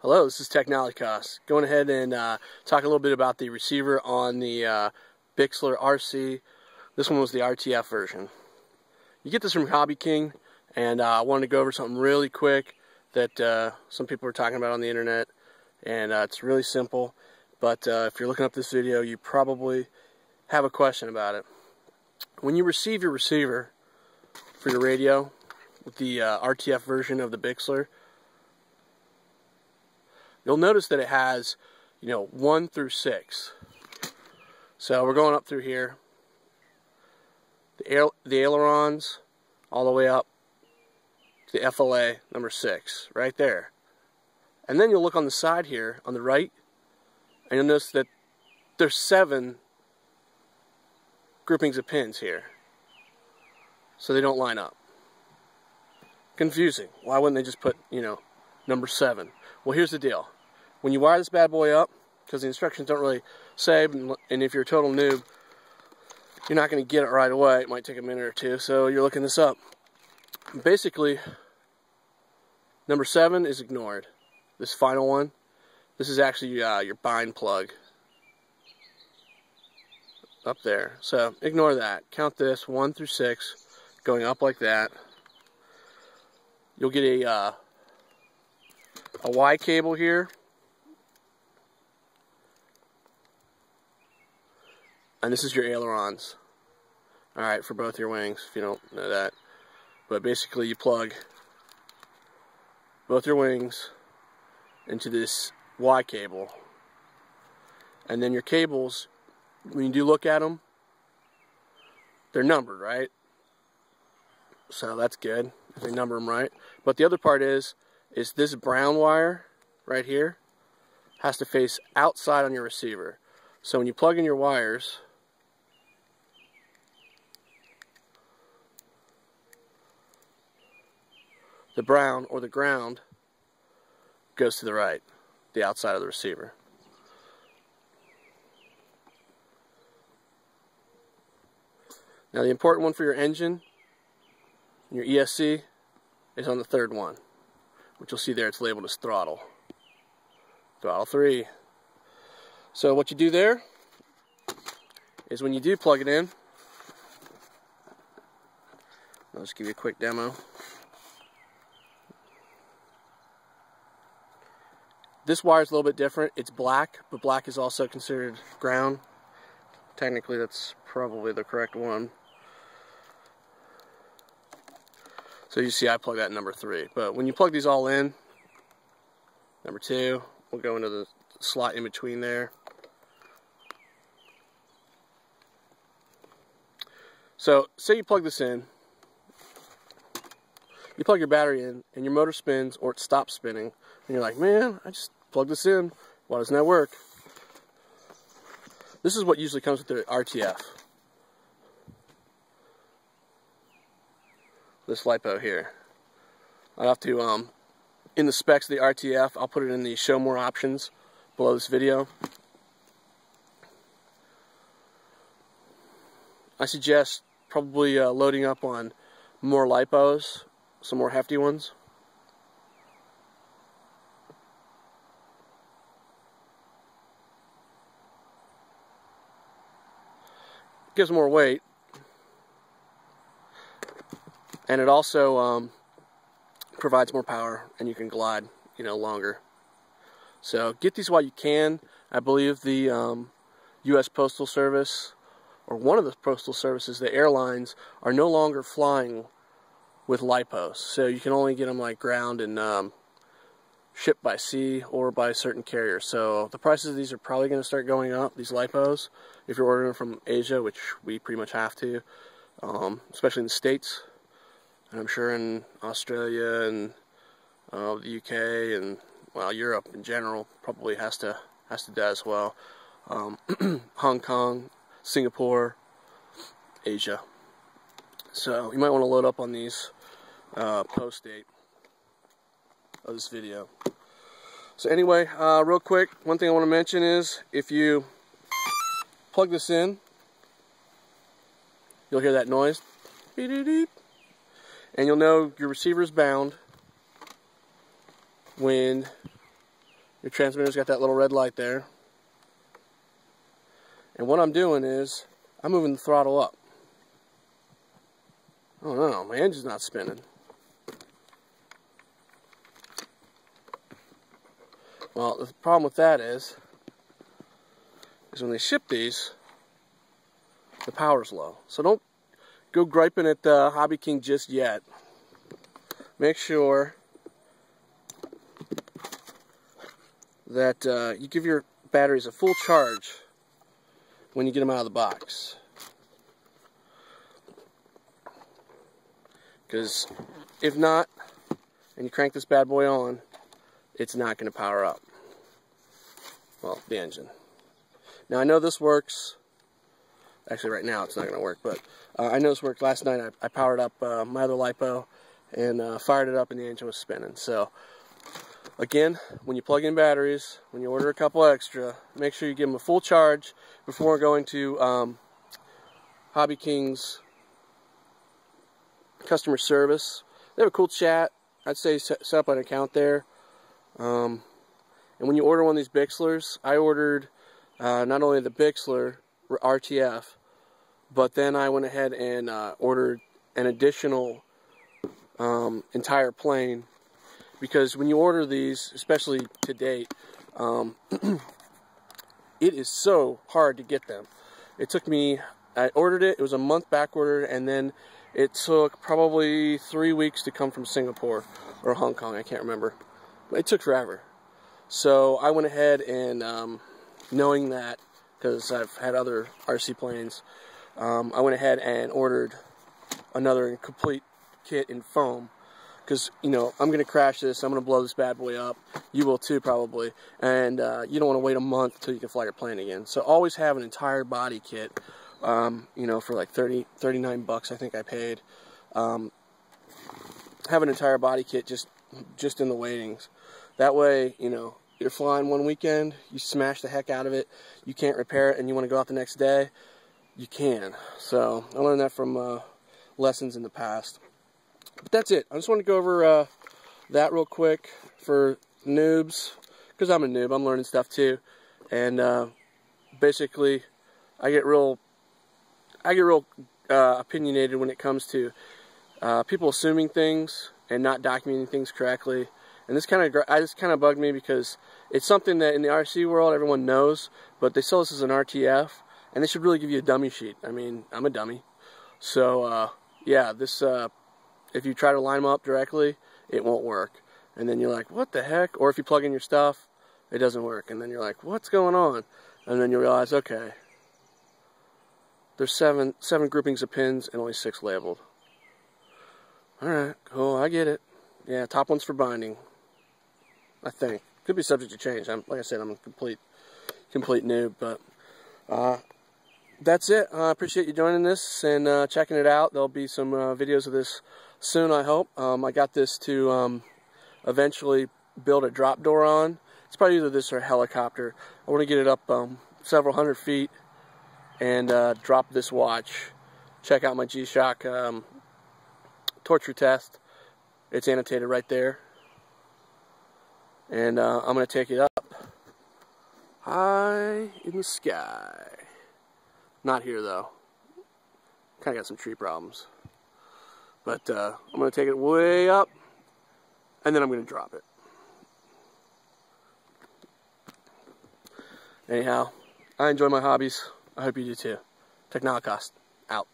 Hello, this is Technolocaust. Going ahead and talk a little bit about the receiver on the Bixler RC. This one was the RTF version. You get this from HobbyKing, and I wanted to go over something really quick that some people are talking about on the internet, and it's really simple, but if you're looking up this video, you probably have a question about it. When you receive your receiver for your radio with the RTF version of the Bixler, you'll notice that it has, 1 through 6. So we're going up through here. The ailerons all the way up to the FLA number 6, right there. And then you'll look on the side here, on the right, and you'll notice that there's 7 groupings of pins here. So they don't line up. Confusing. Why wouldn't they just put, number 7? Well, here's the deal. When you wire this bad boy up, because the instructions don't really say, and if you're a total noob, you're not going to get it right away. It might take a minute or two, so you're looking this up. Basically, number 7 is ignored. This final one, this is actually your bind plug up there. So ignore that. Count this 1 through 6, going up like that. You'll get a Y cable here, and this is your ailerons. Alright, for both your wings, if you don't know that. But basically, you plug both your wings into this Y cable, and then your cables, when you do look at them, they're numbered, right? So that's good, if they number them right. But the other part is this brown wire right here has to face outside on your receiver. So when you plug in your wires, the brown or the ground goes to the right, the outside of the receiver. Now the important one for your engine, your ESC, is on the 3rd one, which you'll see there, it's labeled as throttle. Throttle 3. So what you do there is when you do plug it in, I'll just give you a quick demo. This wire is a little bit different. It's black, but black is also considered ground. Technically, that's probably the correct one. So you see I plug that in number 3. But when you plug these all in, number 2 will go into the slot in between there. So say you plug this in, you plug your battery in and your motor spins or it stops spinning and you're like, man, I just plugged this in, why doesn't that work? This is what usually comes with the RTF. This lipo here. I'll have to, in the specs of the RTF, I'll put it in the show more options below this video. I suggest probably loading up on more lipos, some more hefty ones. Gives more weight. And it also provides more power, and you can glide, longer. So get these while you can. I believe the U.S. Postal Service, or one of the postal services, the airlines, are no longer flying with lipos. So you can only get them like ground and shipped by sea or by certain carriers. So the prices of these are probably going to start going up, these lipos, if you're ordering from Asia, which we pretty much have to, especially in the States. And I'm sure in Australia and the UK and, well, Europe in general probably has to do as well. Hong Kong, Singapore, Asia. So you might want to load up on these post date of this video. So anyway, real quick, one thing I want to mention is if you plug this in, you'll hear that noise. Beep, beep, beep. And you'll know your receiver is bound when Your transmitter's got that little red light there. And what I'm doing is, I'm moving the throttle up. Oh no, my engine's not spinning. Well, the problem with that is when they ship these, the power's low. So don't go griping at the HobbyKing just yet. Make sure that you give your batteries a full charge when you get them out of the box. Because if not, and you crank this bad boy on, it's not going to power up. Well, the engine. Now I know this works. Actually, right now it's not going to work, but I know this worked last night. I powered up my other lipo and fired it up, and the engine was spinning. So, again, when you plug in batteries, when you order a couple extra, make sure you give them a full charge before going to HobbyKing's customer service. They have a cool chat. I'd say set up an account there. And when you order one of these Bixlers, I ordered not only the Bixler RTF, but then I went ahead and ordered an additional entire plane, because when you order these, especially to date, it is so hard to get them. It took me, I ordered it, it was a month back ordered, and then it took probably 3 weeks to come from Singapore or Hong Kong, I can't remember. It took forever. So I went ahead and, knowing that, because I've had other RC planes, I went ahead and ordered another complete kit in foam. Because, you know, I'm going to crash this, I'm going to blow this bad boy up. You will too, probably. And you don't want to wait a month until you can fly your plane again. So always have an entire body kit, you know, for like 30, 39 bucks I think I paid. Have an entire body kit just in the weightings. That way, you know, you're flying one weekend, you smash the heck out of it, you can't repair it, and you want to go out the next day, you can. So I learned that from lessons in the past. But that's it. I just want to go over that real quick for noobs, because I'm a noob, I'm learning stuff too. And basically, I get real opinionated when it comes to people assuming things and not documenting things correctly. And this kind of bugged me, because it's something that in the RC world everyone knows, but they sell this as an RTF, and they should really give you a dummy sheet. I mean, I'm a dummy. So, yeah, this, if you try to line them up directly, it won't work. And then you're like, what the heck? Or if you plug in your stuff, it doesn't work. And then you're like, what's going on? And then you realize, okay, there's seven groupings of pins and only 6 labeled. All right, cool, I get it. Yeah, top one's for binding, I think. Could be subject to change. Like I said, I'm a complete noob, but that's it. I appreciate you joining this and checking it out. There'll be some videos of this soon, I hope. I got this to eventually build a drop door on. It's probably either this or a helicopter. I want to get it up several hundred feet and drop this watch. Check out my G-Shock torture test. It's annotated right there. And I'm going to take it up high in the sky. Not here, though. Kind of got some tree problems. But I'm going to take it way up, and then I'm going to drop it. Anyhow, I enjoy my hobbies. I hope you do too. Technolocaust, out.